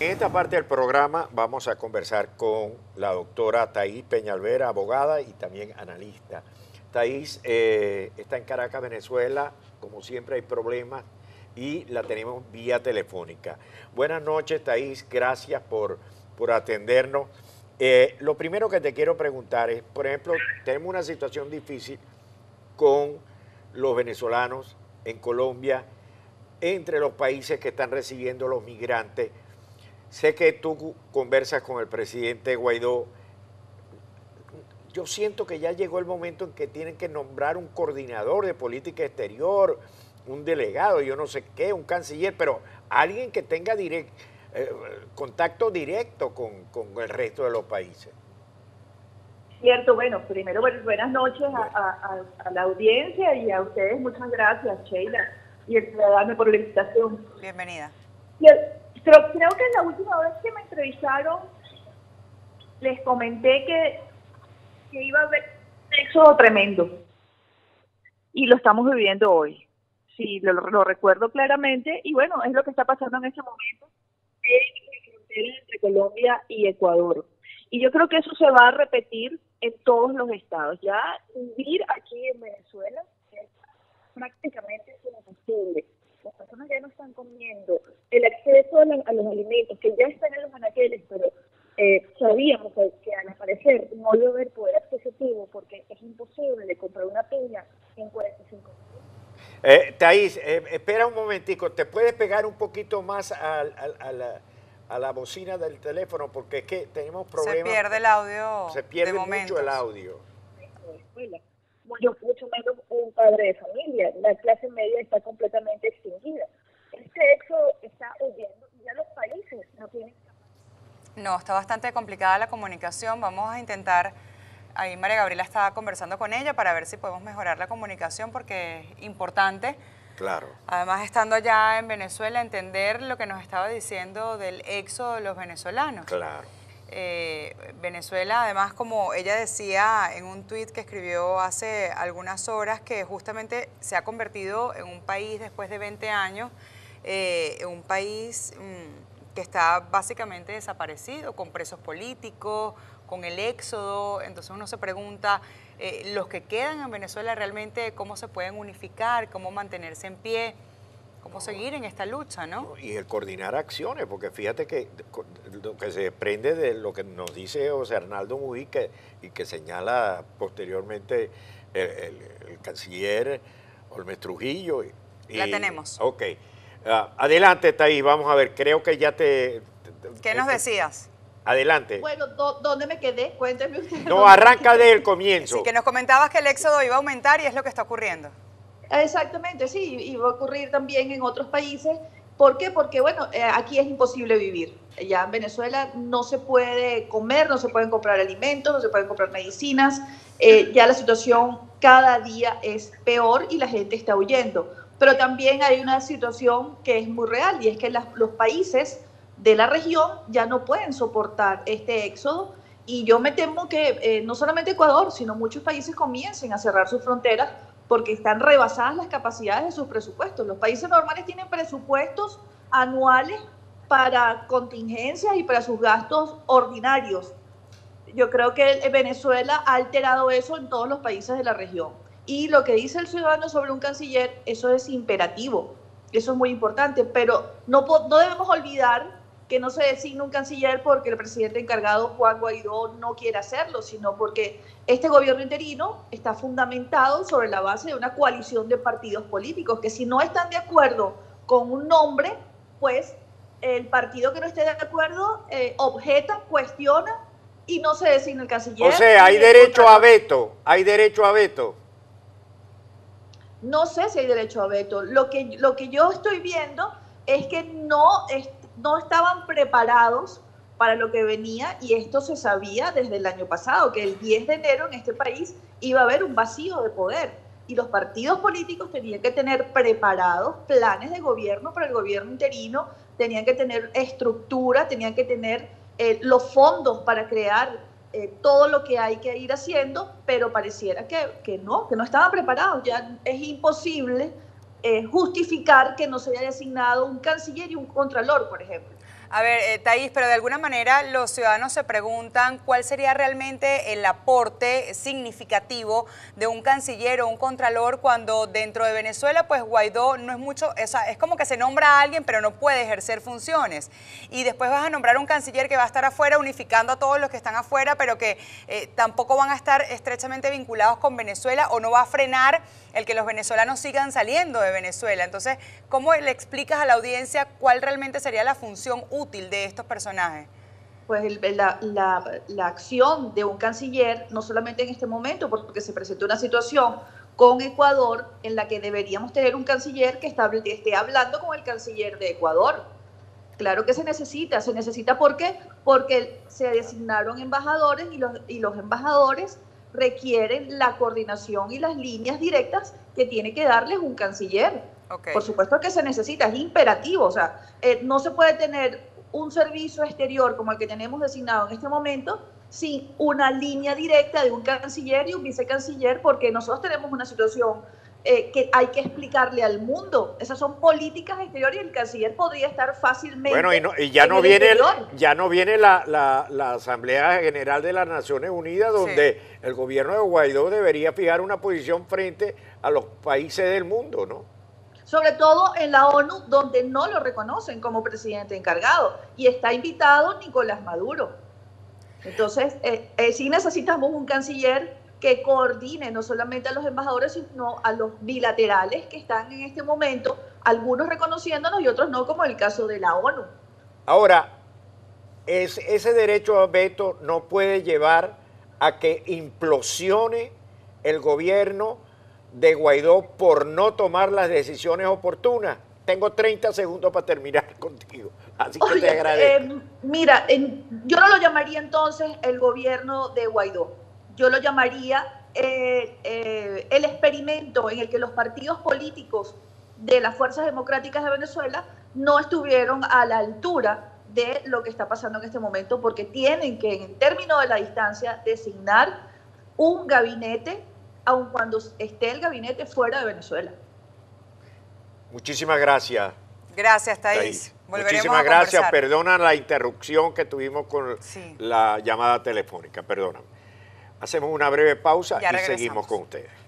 En esta parte del programa vamos a conversar con la doctora Thaís Peñalvera, abogada y también analista. Thaís está en Caracas, Venezuela, como siempre hay problemas y la tenemos vía telefónica. Buenas noches, Thaís, gracias por atendernos. Lo primero que te quiero preguntar es, por ejemplo, tenemos una situación difícil con los venezolanos en Colombia, entre los países que están recibiendo los migrantes. Sé que tú conversas con el presidente Guaidó. Yo siento que ya llegó el momento en que tienen que nombrar un coordinador de política exterior, un delegado, yo no sé qué, un canciller, pero alguien que tenga contacto directo con el resto de los países. Cierto, bueno, primero buenas noches a la audiencia y a ustedes. Muchas gracias, Sheila, y el ciudadano por la invitación. Bienvenida. Creo que en la última vez que me entrevistaron les comenté que iba a haber un éxodo tremendo y lo estamos viviendo hoy. Sí, lo recuerdo claramente y bueno, es lo que está pasando en ese momento en la frontera entre Colombia y Ecuador. Y yo creo que eso se va a repetir en todos los estados. Ya vivir aquí en Venezuela es prácticamente imposible. Las personas ya no están comiendo, el acceso a los alimentos, que ya están en los anaqueles, pero sabíamos que al aparecer no iba a haber poder adquisitivo porque es imposible comprar una piña en 45 minutos. Thaís, espera un momentico, ¿te puedes pegar un poquito más a la bocina del teléfono? Porque es que tenemos problemas. Se pierde el audio. Se pierde mucho el audio. Yo mucho menos un padre de familia, la clase media está completamente extinguida. Este hecho está huyendo y ya los países no tienen... No, está bastante complicada la comunicación, vamos a intentar, ahí María Gabriela estaba conversando con ella para ver si podemos mejorar la comunicación porque es importante. Claro. Además, estando allá en Venezuela, entender lo que nos estaba diciendo del éxodo de los venezolanos. Claro. Venezuela, además, como ella decía en un tuit que escribió hace algunas horas, que justamente se ha convertido en un país después de 20 años, un país que está básicamente desaparecido, con presos políticos, con el éxodo. Entonces uno se pregunta, los que quedan en Venezuela realmente, ¿cómo se pueden unificar? ¿Cómo mantenerse en pie? ¿Cómo seguir en esta lucha, no? Y el coordinar acciones, porque fíjate que lo que se desprende de lo que nos dice José Arnaldo Mujica y que señala posteriormente el canciller Olmed Trujillo. La tenemos. Ok. Adelante, Thaís, vamos a ver, creo que ya te... ¿Qué nos decías? Adelante. Bueno, ¿dónde me quedé? Cuénteme usted. No, arranca del comienzo. Sí, que nos comentabas que el éxodo iba a aumentar y es lo que está ocurriendo. Exactamente, sí, y va a ocurrir también en otros países. ¿Por qué? Porque, bueno, aquí es imposible vivir. Ya en Venezuela no se puede comer, no se pueden comprar alimentos, no se pueden comprar medicinas. Ya la situación cada día es peor y la gente está huyendo. Pero también hay una situación que es muy real y es que los países de la región ya no pueden soportar este éxodo. Y yo me temo que no solamente Ecuador, sino muchos países comiencen a cerrar sus fronteras porque están rebasadas las capacidades de sus presupuestos. Los países normales tienen presupuestos anuales para contingencias y para sus gastos ordinarios. Yo creo que Venezuela ha alterado eso en todos los países de la región. Y lo que dice el ciudadano sobre un canciller, eso es imperativo, eso es muy importante, pero no debemos olvidar que no se designa un canciller porque el presidente encargado, Juan Guaidó, no quiere hacerlo, sino porque este gobierno interino está fundamentado sobre la base de una coalición de partidos políticos, que si no están de acuerdo con un nombre, pues el partido que no esté de acuerdo objeta, cuestiona y no se designa el canciller. O sea, hay derecho a veto, hay derecho a veto. No sé si hay derecho a veto. Lo que yo estoy viendo es que no estaban preparados para lo que venía y esto se sabía desde el año pasado, que el 10 de enero en este país iba a haber un vacío de poder y los partidos políticos tenían que tener preparados planes de gobierno para el gobierno interino, tenían que tener estructura, tenían que tener los fondos para crear todo lo que hay que ir haciendo, pero pareciera que no estaban preparados. Ya es imposible justificar que no se haya designado un canciller y un contralor, por ejemplo. A ver, Thaís, pero de alguna manera los ciudadanos se preguntan cuál sería realmente el aporte significativo de un canciller o un contralor cuando dentro de Venezuela, pues Guaidó no es mucho, es como que se nombra a alguien pero no puede ejercer funciones. Y después vas a nombrar un canciller que va a estar afuera unificando a todos los que están afuera, pero que tampoco van a estar estrechamente vinculados con Venezuela o no va a frenar el que los venezolanos sigan saliendo de Venezuela. Entonces, ¿cómo le explicas a la audiencia cuál realmente sería la función útil de estos personajes? Pues la acción de un canciller, no solamente en este momento, porque se presentó una situación con Ecuador en la que deberíamos tener un canciller que esté hablando con el canciller de Ecuador. Claro que se necesita ¿por qué? Porque se designaron embajadores y los embajadores requieren la coordinación y las líneas directas que tiene que darles un canciller. Okay. Por supuesto que se necesita, es imperativo, o sea, no se puede tener un servicio exterior como el que tenemos designado en este momento sin una línea directa de un canciller y un vicecanciller, porque nosotros tenemos una situación que hay que explicarle al mundo. Esas son políticas exteriores y el canciller podría estar fácilmente... Bueno, y ya no viene la Asamblea General de las Naciones Unidas, donde sí, el gobierno de Guaidó debería fijar una posición frente a los países del mundo, ¿no? Sobre todo en la ONU, donde no lo reconocen como presidente encargado, y está invitado Nicolás Maduro. Entonces, sí necesitamos un canciller que coordine no solamente a los embajadores, sino a los bilaterales que están en este momento, algunos reconociéndonos y otros no, como el caso de la ONU. Ahora, ese derecho a veto no puede llevar a que implosione el gobierno de Guaidó por no tomar las decisiones oportunas. Tengo 30 segundos para terminar contigo, así que te agradezco. Mira, yo no lo llamaría entonces el gobierno de Guaidó, yo lo llamaría el experimento en el que los partidos políticos de las fuerzas democráticas de Venezuela no estuvieron a la altura de lo que está pasando en este momento, porque tienen que, en términos de la distancia, designar un gabinete aun cuando esté el gabinete fuera de Venezuela. Muchísimas gracias. Gracias, Thaís. Muchísimas gracias. Conversar. Perdona la interrupción que tuvimos con la llamada telefónica, perdóname. Hacemos una breve pausa y seguimos con ustedes.